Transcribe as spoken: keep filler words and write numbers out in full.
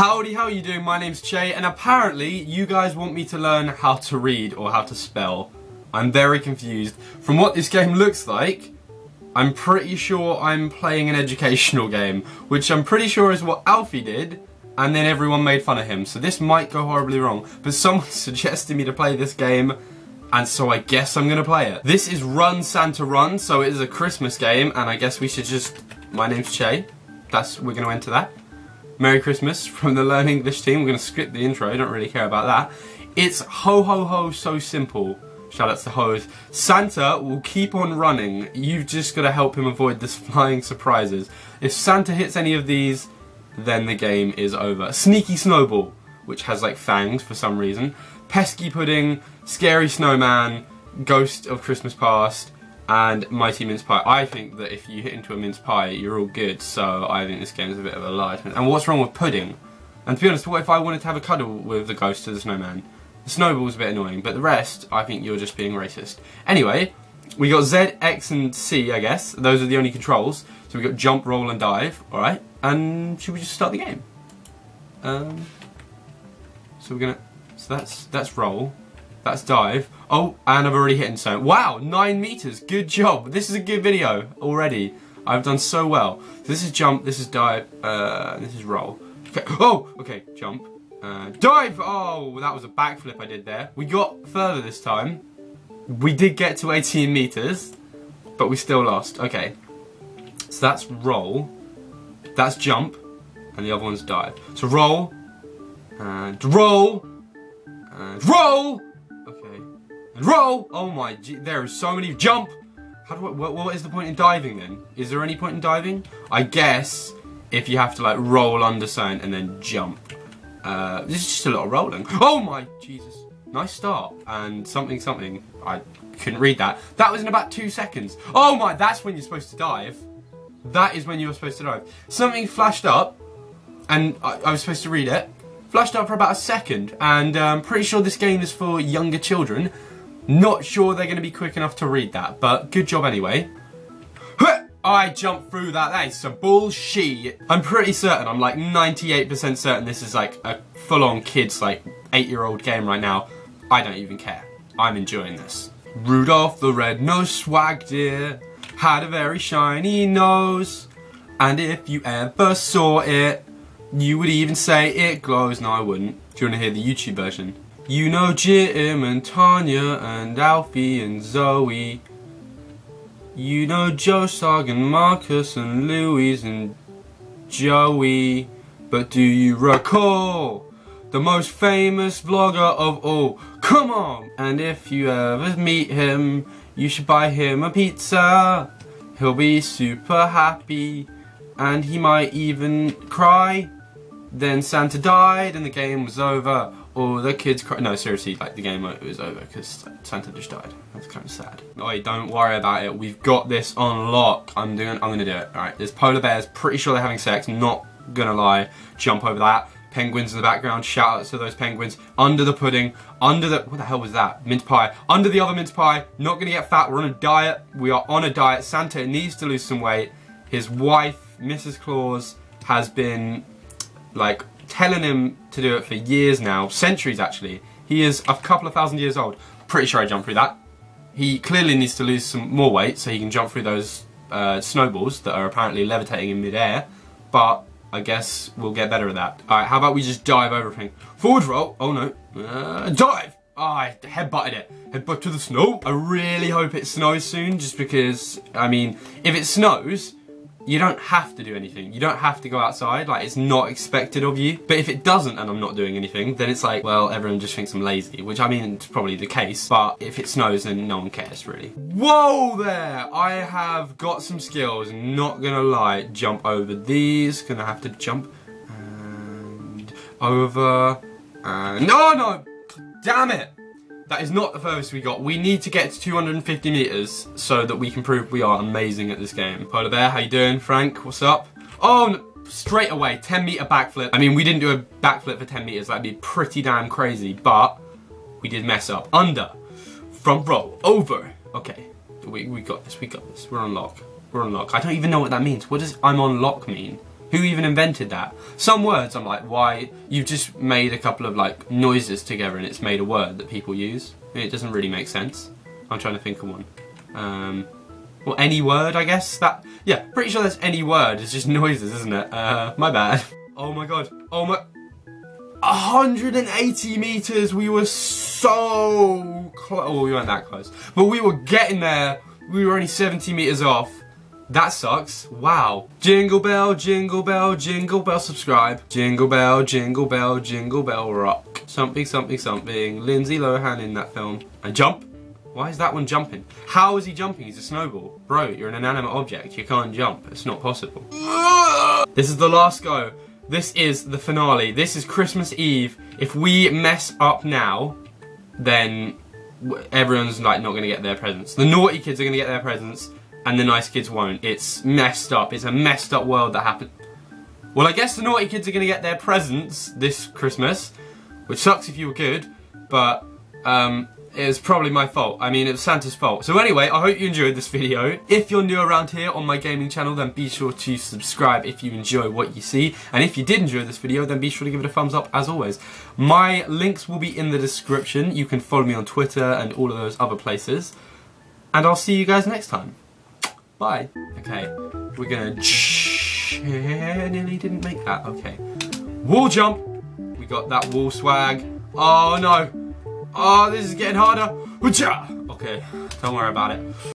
Howdy, how are you doing? My name's Che, and apparently you guys want me to learn how to read or how to spell. I'm very confused. From what this game looks like, I'm pretty sure I'm playing an educational game, which I'm pretty sure is what Alfie did, and then everyone made fun of him. So this might go horribly wrong, but someone suggested me to play this game, and so I guess I'm gonna play it. This is Run Santa Run, so it is a Christmas game, and I guess we should just... My name's Che. That's, we're gonna enter that. Merry Christmas from the Learn English team. We're going to skip the intro, I don't really care about that. It's ho ho ho so simple. Shout outs to hoes. Santa will keep on running. You've just got to help him avoid this flying surprises. If Santa hits any of these, then the game is over. Sneaky snowball, which has like fangs for some reason. Pesky pudding, scary snowman, ghost of Christmas past, and mighty mince pie. I think that if you hit into a mince pie, you're all good, so I think this game is a bit of a lie. And what's wrong with pudding? And to be honest, what if I wanted to have a cuddle with the ghost of the snowman? The snowball's a bit annoying, but the rest, I think you're just being racist. Anyway, we got Z, X, and C, I guess. Those are the only controls. So we got jump, roll, and dive, alright? And should we just start the game? Um, so we're gonna, so that's, that's roll. That's dive. Oh, and I've already hit so. Wow, nine meters. Good job. This is a good video already. I've done so well. So this is jump. This is dive. Uh, this is roll. Okay. Oh, okay. Jump. Uh, dive. Oh, that was a backflip I did there. We got further this time. We did get to eighteen meters, but we still lost. Okay. So that's roll. That's jump, and the other one's dive. So roll. And roll. And roll. Roll! Oh my, there is so many. Jump! How do I, what, what is the point in diving then? Is there any point in diving? I guess if you have to like roll under something and then jump. Uh, this is just a lot of rolling. Oh my, Jesus. Nice start. And something, something. I couldn't read that. That was in about two seconds. Oh my, that's when you're supposed to dive. That is when you were supposed to dive. Something flashed up and I, I was supposed to read it. Flashed up for about a second, and I'm um, pretty sure this game is for younger children. Not sure they're going to be quick enough to read that, but good job anyway. I jumped through that. That is some bullshit. I'm pretty certain, I'm like ninety-eight percent certain this is like a full-on kids like eight-year-old game right now. I don't even care. I'm enjoying this. Rudolph the red-nosed swag deer had a very shiny nose, and if you ever saw it, you would even say it glows. No, I wouldn't. Do you want to hear the YouTube version? You know Jim and Tanya and Alfie and Zoe. You know Joe Sugg and Marcus and Louise and Joey. But do you recall the most famous vlogger of all? Come on! And if you ever meet him, you should buy him a pizza. He'll be super happy and he might even cry. Then Santa died and the game was over. Or the kids cry. No, seriously, like the game was over because Santa just died. That's kind of sad. Oh, don't worry about it. We've got this on lock. I'm doing. I'm gonna do it. All right. There's polar bears. Pretty sure they're having sex. Not gonna lie. Jump over that. Penguins in the background. Shout out to those penguins. Under the pudding. Under the. What the hell was that? Mince pie. Under the other mince pie. Not gonna get fat. We're on a diet. We are on a diet. Santa needs to lose some weight. His wife, Missus Claus, has been like. Telling him to do it for years now, centuries actually. He is a couple of thousand years old. Pretty sure I jumped through that. He clearly needs to lose some more weight so he can jump through those uh, snowballs that are apparently levitating in midair. But I guess we'll get better at that. All right, how about we just dive over everything? Forward roll. Oh no, uh, dive. Oh, I headbutted it. Headbutt to the snow. I really hope it snows soon, just because I mean, if it snows. You don't have to do anything. You don't have to go outside, like it's not expected of you. But if it doesn't and I'm not doing anything, then it's like, well, everyone just thinks I'm lazy, which I mean, it's probably the case, but if it snows, then no one cares really. Whoa there, I have got some skills, not gonna lie. Jump over these, gonna have to jump and over and, no, no, damn it. That is not the furthest we got. We need to get to two hundred fifty meters so that we can prove we are amazing at this game. Polar bear, how you doing? Frank, what's up? Oh, no. Straight away, ten meter backflip. I mean, we didn't do a backflip for ten meters. That'd be pretty damn crazy, but we did mess up. Under, front roll, over. Okay, we, we got this, we got this. We're on lock, we're on lock. I don't even know what that means. What does I'm on lock mean? Who even invented that? Some words I'm like, why? You've just made a couple of like noises together and it's made a word that people use. It doesn't really make sense. I'm trying to think of one. Um, well, any word, I guess. That, yeah, pretty sure that's any word. It's just noises, isn't it? Uh, my bad. Oh my god. Oh my... one hundred eighty meters. We were so close. Oh, we weren't that close. But we were getting there. We were only seventy meters off. That sucks. Wow. Jingle bell, jingle bell, jingle bell, subscribe. Jingle bell, jingle bell, jingle bell rock. Something, something, something. Lindsay Lohan in that film. And jump. Why is that one jumping? How is he jumping? He's a snowball. Bro, you're an inanimate object. You can't jump. It's not possible. This is the last go. This is the finale. This is Christmas Eve. If we mess up now, then everyone's like not going to get their presents. The naughty kids are going to get their presents. And the nice kids won't. It's messed up. It's a messed up world that happened. Well, I guess the naughty kids are going to get their presents this Christmas, which sucks if you were good, but um, it was probably my fault. I mean, it was Santa's fault. So anyway, I hope you enjoyed this video. If you're new around here on my gaming channel, then be sure to subscribe if you enjoy what you see. And if you did enjoy this video, then be sure to give it a thumbs up as always. My links will be in the description. You can follow me on Twitter and all of those other places. And I'll see you guys next time. Bye. Okay, we're gonna. Nearly didn't make that. Okay, wall jump. We got that wall swag. Oh no. Oh, this is getting harder. Okay, don't worry about it.